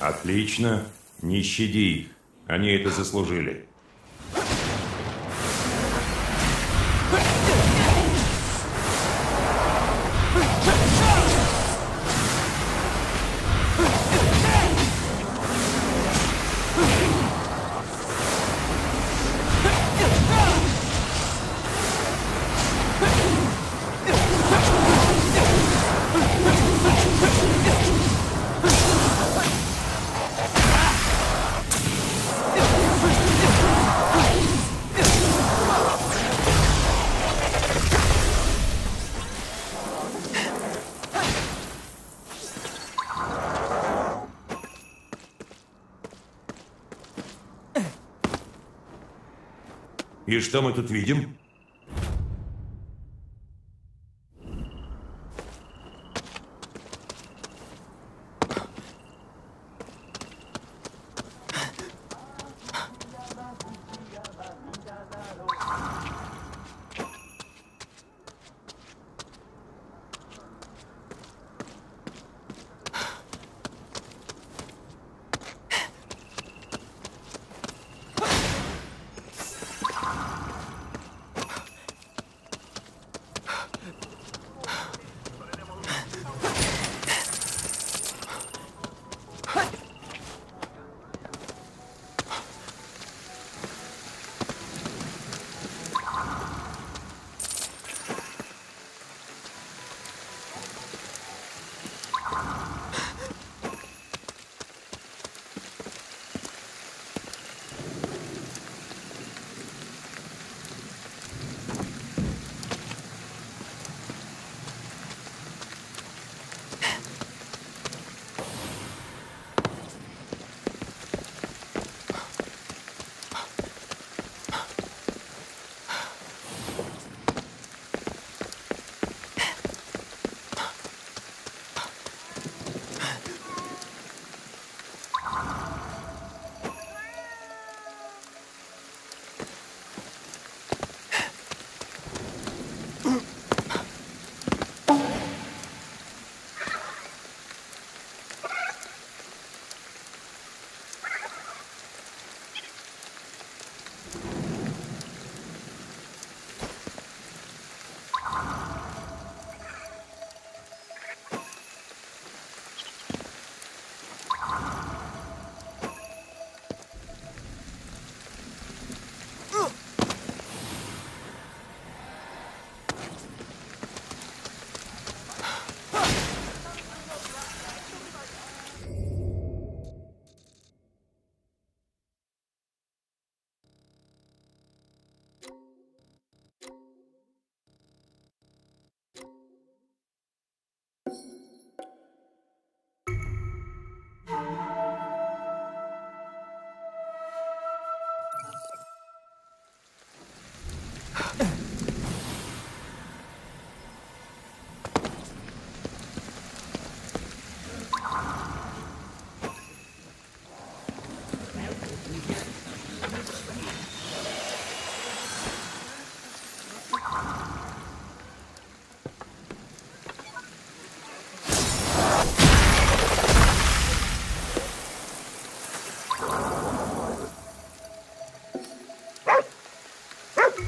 Отлично. Не щади их. Они это заслужили. И что мы тут видим?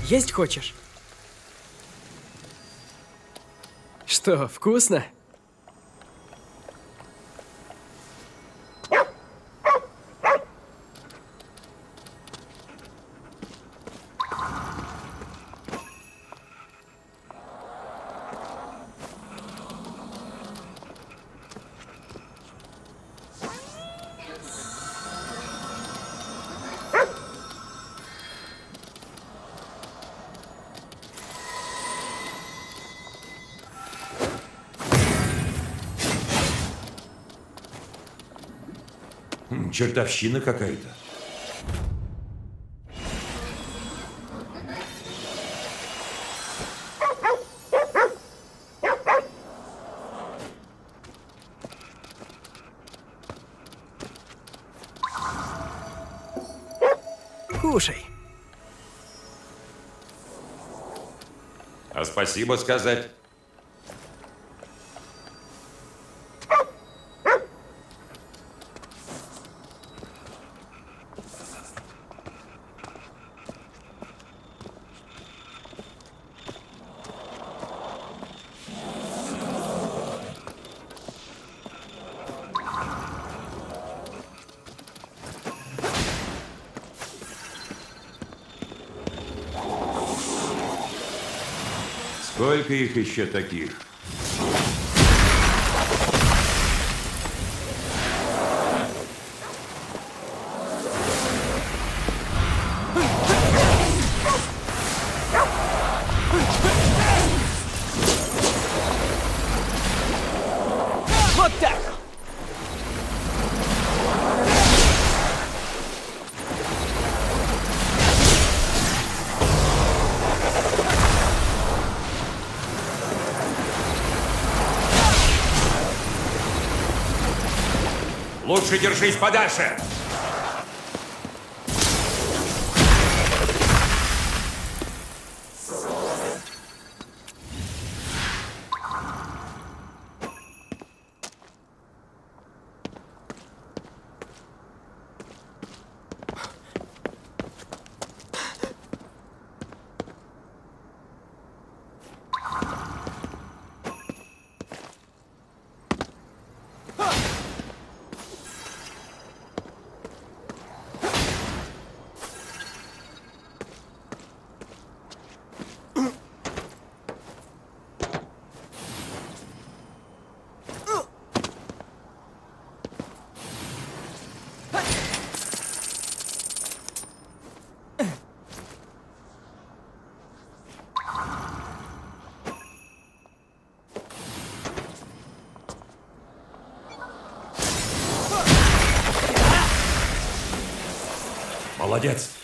Есть хочешь? Что, вкусно? Чертовщина какая-то. Кушай. А спасибо сказать. Сколько их еще таких? Лучше держись подальше! Молодец!